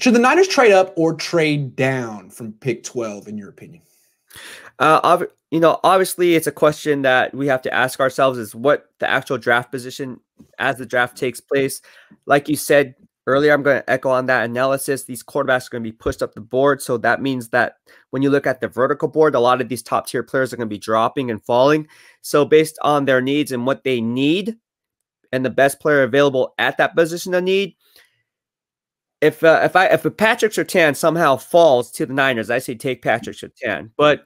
Should the Niners trade up or trade down from pick 12, in your opinion? You know, obviously it's a question that we have to ask ourselves is what the actual draft position as the draft takes place. Like you said earlier, I'm going to echo on that analysis. These quarterbacks are going to be pushed up the board. So that means that when you look at the vertical board, a lot of these top tier players are going to be dropping and falling. So based on their needs and what they need and the best player available at that position they need, if Patrick Surtain somehow falls to the Niners, I say take Patrick Surtain. But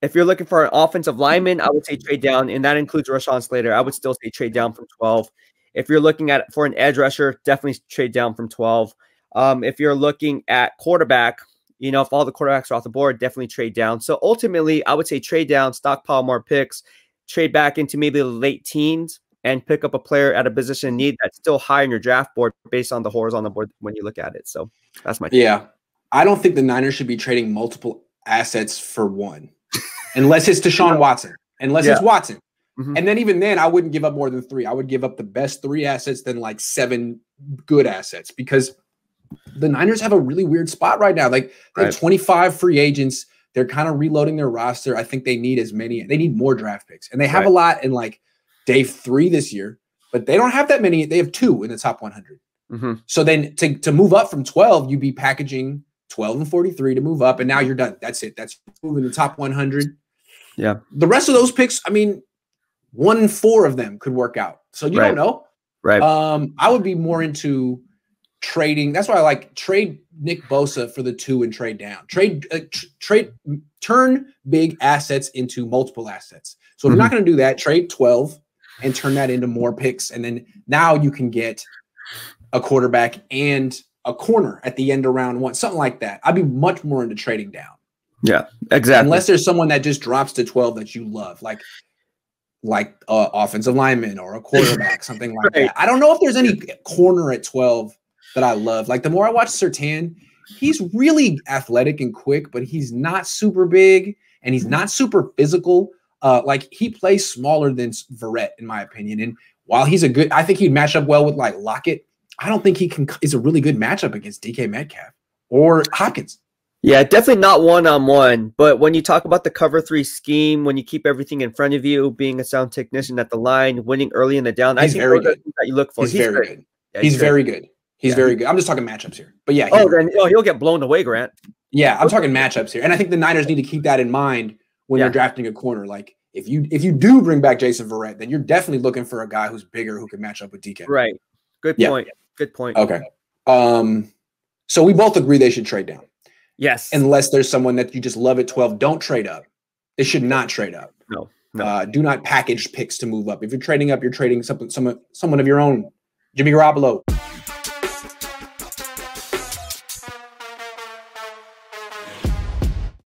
if you're looking for an offensive lineman, I would say trade down, and that includes Rashawn Slater. I would still say trade down from 12. If you're looking at for an edge rusher, definitely trade down from 12. If you're looking at quarterback, you know, if all the quarterbacks are off the board, definitely trade down. So ultimately, I would say trade down, stockpile more picks, trade back into maybe the late teens, and pick up a player at a position in need that's still high in your draft board based on the horizontal board when you look at it. So that's my take. Yeah. I don't think the Niners should be trading multiple assets for one, unless it's Deshaun Watson, unless it's Watson. And then even then I wouldn't give up more than three. I would give up the best three assets than like seven good assets, because the Niners have a really weird spot right now. Like they have 25 free agents. They're kind of reloading their roster. I think they need as many, they need more draft picks, and they have a lot in like day 3 this year, but they don't have that many. They have 2 in the top 100. So then to move up from 12, you'd be packaging 12 and 43 to move up, and now you're done. That's it. That's moving the top 100. Yeah. The rest of those picks, I mean, 1 in 4 of them could work out. So you don't know. Right. I would be more into trading. That's why I like trade Nick Bosa for the 2 and trade down. Turn big assets into multiple assets. So if you're not going to do that, trade 12. And turn that into more picks. And then now you can get a quarterback and a corner at the end of round 1, something like that. I'd be much more into trading down. Yeah, exactly. Unless there's someone that just drops to 12 that you love, like offensive lineman or a quarterback, something like that. I don't know if there's any corner at 12 that I love. Like the more I watch Surtain, he's really athletic and quick, but he's not super big and he's not super physical. Like he plays smaller than Verrett, in my opinion. And while he's a good, I think he'd match up well with like Lockett. I don't think he can is a really good matchup against DK Metcalf or Hopkins. Yeah, definitely not one-on-one. But when you talk about the cover 3 scheme, when you keep everything in front of you, being a sound technician at the line, winning early in the down, he's very good. That you look for. He's very good. Yeah, he's very good. He's very good. I'm just talking matchups here. But yeah. He'll get blown away, Grant. Yeah, I'm talking matchups here, and I think the Niners need to keep that in mind. When you're drafting a corner, like if you do bring back Jason Verrett, then you're definitely looking for a guy who's bigger who can match up with DK. Right. Good point. Good point. Okay. So we both agree they should trade down. Yes. Unless there's someone that you just love at 12, don't trade up. They should not trade up. No. Do not package picks to move up. If you're trading up, you're trading someone of your own. Jimmy Garoppolo.